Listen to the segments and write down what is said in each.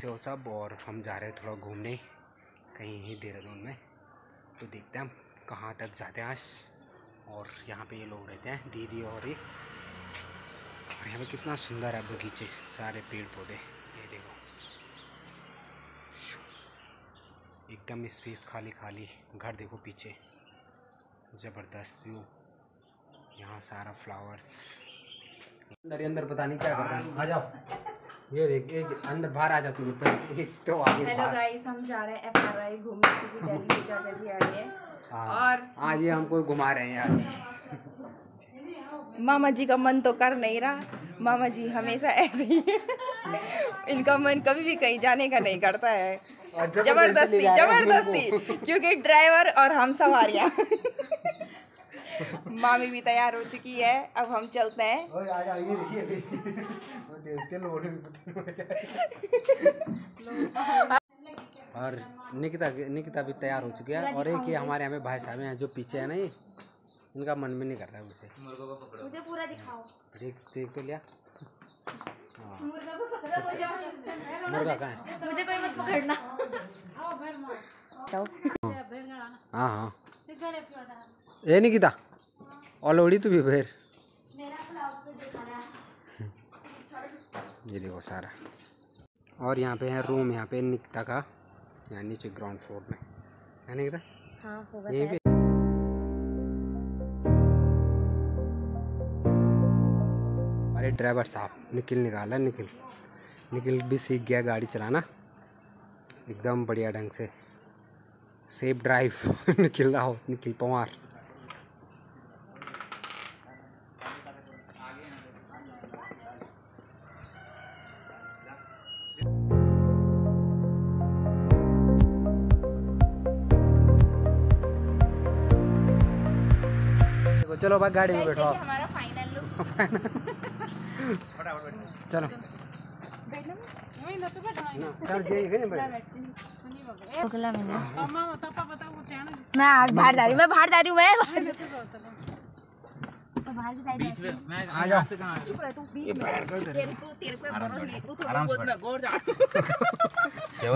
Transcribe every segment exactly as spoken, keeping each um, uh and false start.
से वो सब, और हम जा रहे हैं थोड़ा घूमने कहीं ही देहरादून में। तो देखते हैं हम कहाँ तक जाते हैं आज। और यहाँ पे ये लोग रहते हैं दीदी और ये, और यहाँ पे कितना सुंदर है बगीचे, सारे पेड़ पौधे, ये देखो एकदम स्पेस खाली खाली। घर देखो पीछे, ज़बरदस्त व्यू, यहाँ सारा फ्लावर्स। अंदर अंदर पता नहीं क्या कर रहा है। आ जाओ, ये देख, एक अंदर बाहर आ जाती है। तो आगे हेलो गाइस, हम जा रहे हैं एफ आर आई घूमने क्योंकि दिल्ली से चाचा जी आ रही है और आज ये हमको घुमा रहे हैं यार। मामा जी का मन तो कर नहीं रहा, मामा जी हमेशा ऐसे ही इनका मन कभी भी कहीं जाने का नहीं करता है, जबरदस्ती जबरदस्ती क्योंकि ड्राइवर और हम सवारियाँ। मामी भी तैयार हो चुकी है, अब हम चलते हैं। और निकिता निकिता भी तैयार हो चुकी है। और एक ये हमारे यहाँ पे भाई साहब हैं जो पीछे है ना, ये इनका मन भी नहीं कर रहा है उसे। मुझे पूरा दिखाओ, देख तो लिया। मुर्गा कहाँ है, मुझे कोई मत पकड़ना। हाँ हाँ, ये निकिता और लोड़ी तू भी फिर ये देखो सारा। और यहाँ पे है रूम, यहाँ पे निकिता का, यहाँ नीचे ग्राउंड फ्लोर में है निकिता। हाँ होगा शायद। अरे ड्राइवर साहब निखिल निकाला, निखिल निखिल भी सीख गया गाड़ी चलाना एकदम बढ़िया ढंग से। सेफ ड्राइव निखिल रहा हो, निखिल पंवार। चलो भाई गाड़ी में बैठो आप। हमारा फाइनल लुक। चलो मैं आज बाहर जा रही हूँ, मैं बाहर जा रही हूँ, मैं आ जाओ। चुप रह तू, बीच में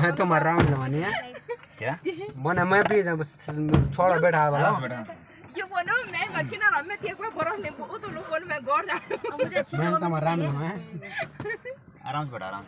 मैं तो मर रहा हूँ क्या मन, मैं पी जाऊँ बस, छोड़ा बैठा वाला ये बोलो। मैं मखिना राम में देखो बरोस ने वो तो लोग बोल मैं गौर जा रहा हूं, मुझे अच्छी जगह में आराम है। आराम से बैठो, आराम।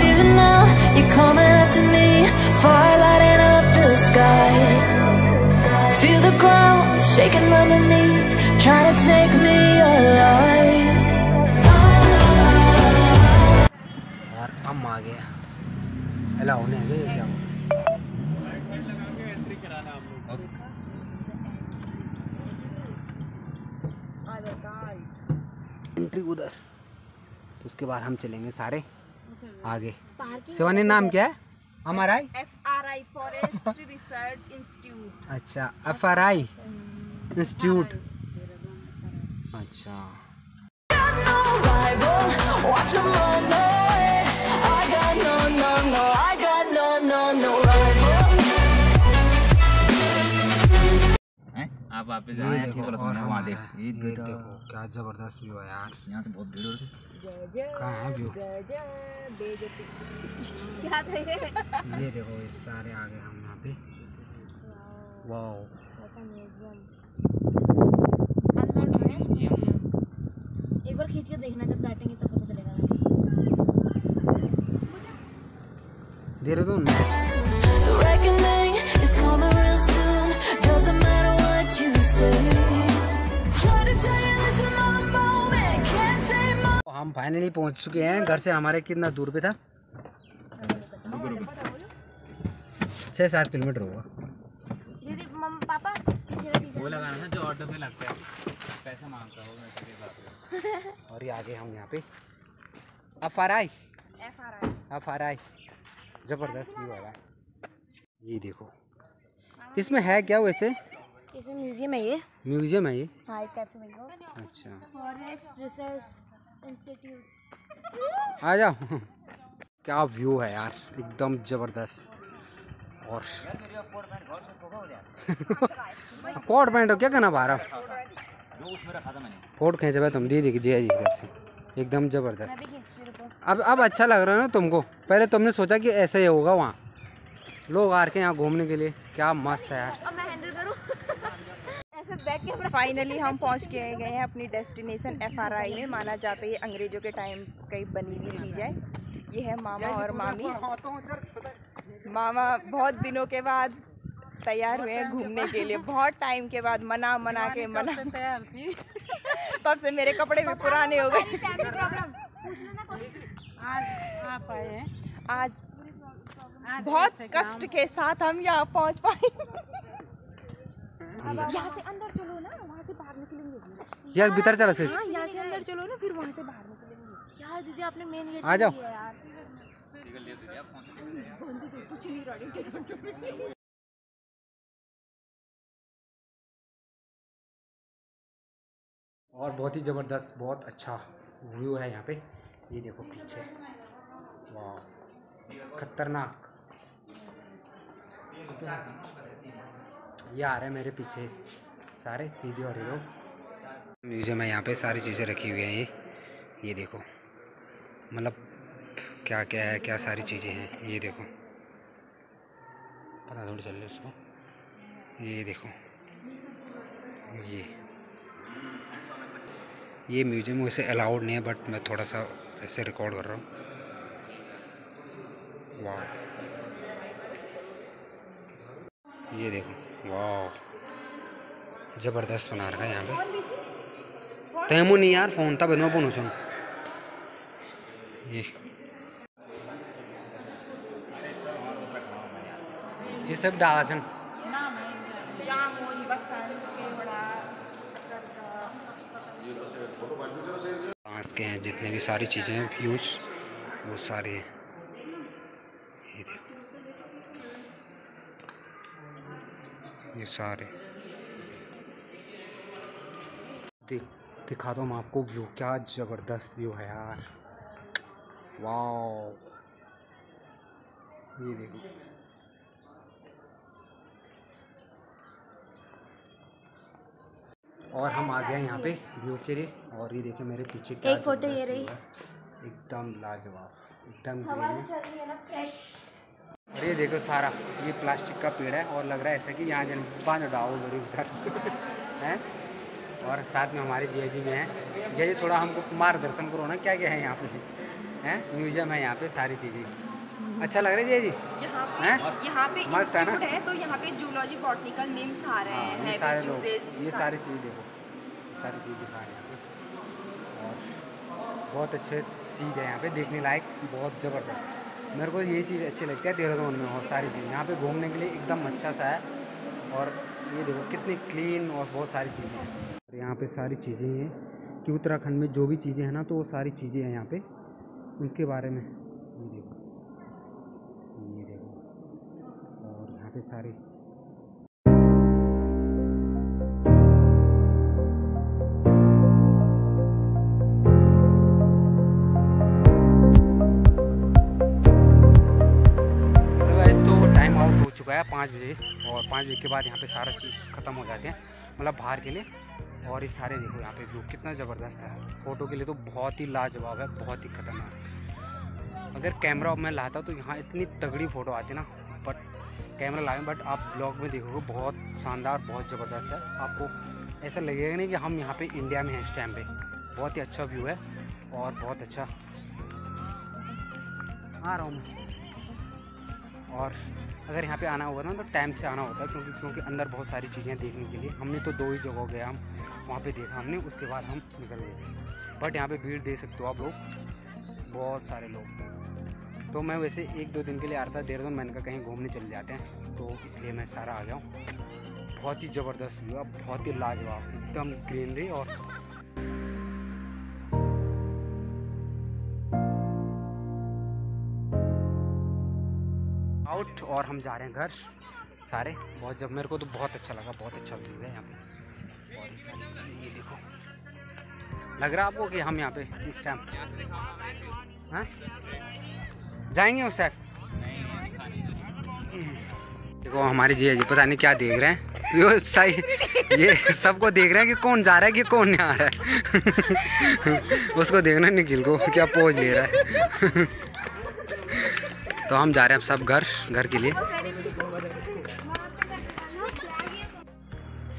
Even now you're coming up to me, fire lighting up the sky. Feel the ground shaking underneath, trying to take me. आ गया हेलो होने गए क्या एंट्री कराना आप लोग आ जाता है एंट्री उधर। तो उसके बाद हम चलेंगे सारे आगे। शिवानी नाम क्या है हमारा? F R I forest research institute. अच्छा एफ आर आई इंस्टीट्यूट, अच्छा। आप वापस वहाँ देख, ये देखो क्या जबरदस्त व्यू है यार। यहाँ तो बहुत भीड़ होती है। कहाँ है व्यू? क्या था ये? देखो ये सारे आ गए हम यहाँ पे। वाह, एक बार खींच के देखना, जब काटेंगे तब पता चलेगा। देहरादून हम फाइनली पहुंच चुके हैं। घर से हमारे कितना दूर पे था? छः सात किलोमीटर होगा। दीदी मम्मा पापा वो लगाना था जो ऑटो पे लगता है, पैसा मांगता हो। और ये आगे हम यहाँ पे F R I F R I जबरदस्त व्यू आ रहा है। ये देखो इसमें है क्या वैसे? इसमें म्यूजियम है, ये म्यूजियम है ये। हाँ एक टाइप से मिल रहा है। अच्छा फॉरेस्ट रिसर्च इंस्टीट्यूट। आ जाओ क्या व्यू है यार, एकदम ज़बरदस्त। और कोट पैंट हो क्या कहना बाहर फोटो खींचा तुम दे देखिए जी जी एकदम ज़बरदस्त। अब अब अच्छा लग रहा है ना तुमको? पहले तुमने सोचा कि ऐसा ही होगा वहाँ लोग आ के यहाँ घूमने के लिए। क्या मस्त है यार। फाइनली हम पहुंच के गए हैं अपनी डेस्टिनेशन एफ आर आई में। माना जाता है ये अंग्रेजों के टाइम की बनी हुई चीज़ है। ये है मामा और मामी। मामा बहुत दिनों के बाद तैयार हुए हैं घूमने के लिए। बहुत टाइम के बाद मना मना के मना तैयार थी। तब से मेरे कपड़े भी पुराने हो गए। आज बहुत कष्ट के साथ हम यहाँ पहुँच पाए। यहाँ से अंदर चलो ना, वहाँ से बाहर निकलेंगे। यार भीतर चलो से। हाँ यहाँ से अंदर चलो ना, फिर वहाँ से बाहर निकलेंगे। यार दीदी आपने मेन गेट आ जाओ। कुछ नहीं रॉडिंग। और बहुत ही जबरदस्त, बहुत अच्छा व्यू है यहाँ पे। ये देखो पीछे, वाह खतरनाक। ये आ रहे हैं मेरे पीछे सारे दीदी और लोग। म्यूजियम है यहाँ पे, सारी चीज़ें रखी हुई हैं। ये ये देखो मतलब क्या क्या है, क्या सारी चीज़ें हैं। ये देखो पता थोड़ी चल रही उसको। ये देखो ये ये म्यूजियम वैसे अलाउड नहीं है, बट मैं थोड़ा सा ऐसे रिकॉर्ड कर रहा हूँ। वाह ये देखो, वाह जबरदस्त बना रखा है यहाँ पे। तैमू नहीं यार फोन था बनो बोनो सुन। ये ये सब डासन बांस के हैं जितने भी सारी चीजें यूज वो सारे। ये देखो ये सारे देख दिखा दो मैं आपको व्यू। क्या जबरदस्त व्यू है यार, वाह। ये देखो और हम आ गए यहाँ पे व्यू के लिए। और ये देखे मेरे पीछे क्या एक फोटो ये रही, एकदम लाजवाब एकदम ग्रीन। और ये देखो सारा ये प्लास्टिक का पेड़ है और लग रहा है ऐसा कि यहाँ जन पाँच उठाओ जरूर उधर हैं। और साथ में हमारे जय जी भी हैं। जय जी थोड़ा हमको मार्गदर्शन करो ना, क्या क्या है यहाँ पे हैं। म्यूजियम है यहाँ पे सारी चीज़ें। अच्छा लग रहा है जय जी यहाँ पे। यहाँ पे मस्त है ना। तो यहाँ पे जूलॉजी बॉटनिकल नेम्स आ रहे हैं सारे लोग। ये सारी चीज़ देखो, सारी चीज़ दिखा रहे हैं। और बहुत अच्छे चीज़ है यहाँ पर देखने लायक, बहुत ज़बरदस्त। मेरे को यही चीज़ अच्छी लगती है देहरादून में। और सारी चीज़ें यहाँ पे घूमने के लिए एकदम अच्छा सा है। और ये देखो कितनी क्लीन और बहुत सारी चीज़ें हैं। और यहाँ पे सारी चीज़ें हैं कि उत्तराखंड में जो भी चीज़ें हैं ना, तो वो सारी चीज़ें हैं यहाँ पे उनके बारे में। ये देखो ये देखो और यहाँ पे सारी पाँच बजे और पाँच बजे के बाद यहाँ पे सारा चीज़ ख़त्म हो जाते हैं मतलब बाहर के लिए। और ये सारे देखो यहाँ पे व्यू कितना ज़बरदस्त है। फ़ोटो के लिए तो बहुत ही लाजवाब है, बहुत ही खतरनाक। अगर कैमरा मैं लाता तो यहाँ इतनी तगड़ी फ़ोटो आती ना, बट कैमरा लाएँ बट आप ब्लॉग में देखोगे बहुत शानदार बहुत ज़बरदस्त है। आपको ऐसा लगेगा नहीं कि हम यहाँ पर इंडिया में हैं इस टाइम पर। बहुत ही अच्छा व्यू है और बहुत अच्छा आ रहा हूँ मैं। और अगर यहाँ पे आना होगा ना तो टाइम से आना होता है, क्योंकि क्योंकि अंदर बहुत सारी चीज़ें देखने के लिए। हमने तो दो ही जगह गए, हम वहाँ पे देखा हमने, उसके बाद हम निकल गए। बट यहाँ पे भीड़ देख सकते हो आप लोग, बहुत सारे लोग। तो मैं वैसे एक दो दिन के लिए आ रहा था देहरादून, मैंने कहा कहीं घूमने चले जाते हैं, तो इसलिए मैं सारा आ गया हूँ। बहुत ही ज़बरदस्त व्यू, बहुत ही लाजवाब एकदम ग्रीनरी। और और हम जा रहे हैं घर सारे। बहुत जब मेरे को तो बहुत अच्छा लगा, बहुत अच्छा व्यू है यहाँ पे। और इस ये देखो लग रहा है आपको कि हम यहाँ पे इस टाइम हाँ जाएंगे उस टाइम देखो हमारे जी जी पता नहीं क्या देख रहे हैं, ये सही ये सबको देख रहे हैं कि कौन जा रहा है कि कौन नहीं आ रहा है। उसको देखना निखिल को क्या पोज ले रहा है। तो हम जा रहे हैं सब घर घर के लिए।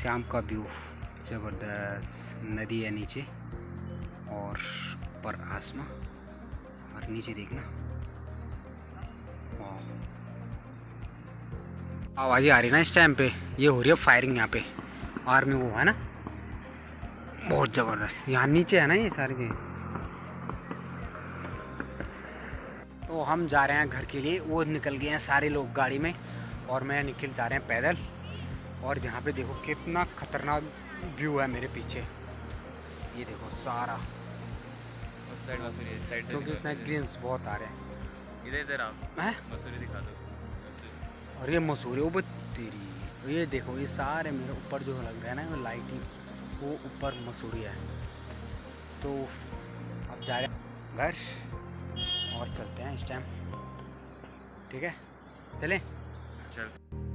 शाम का व्यू जबरदस्त, नदी है नीचे और ऊपर आसमां और नीचे देखना आवाज़ें आ रही ना इस टाइम पे। ये हो रही है फायरिंग यहाँ पे आर्मी वो है ना, बहुत ज़बरदस्त। यहाँ नीचे है ना ये सारे के। तो हम जा रहे हैं घर के लिए, वो निकल गए हैं सारे लोग गाड़ी में और मैं निकल जा रहे हैं पैदल। और यहाँ पे देखो कितना खतरनाक व्यू है मेरे पीछे, ये देखो सारा उस साइड मसूरी साइड क्योंकि इतना ग्रीन्स बहुत आ रहे हैं। इधर इधर आप हैं मसूरी दिखा दो। और ये मसूरी वो तेरी, ये देखो ये सारे मेरे ऊपर जो लग रहा है ना वो लाइटिंग, वो ऊपर मसूरी है। तो अब जा रहे हैं घर और चलते हैं इस टाइम, ठीक है चलें चल।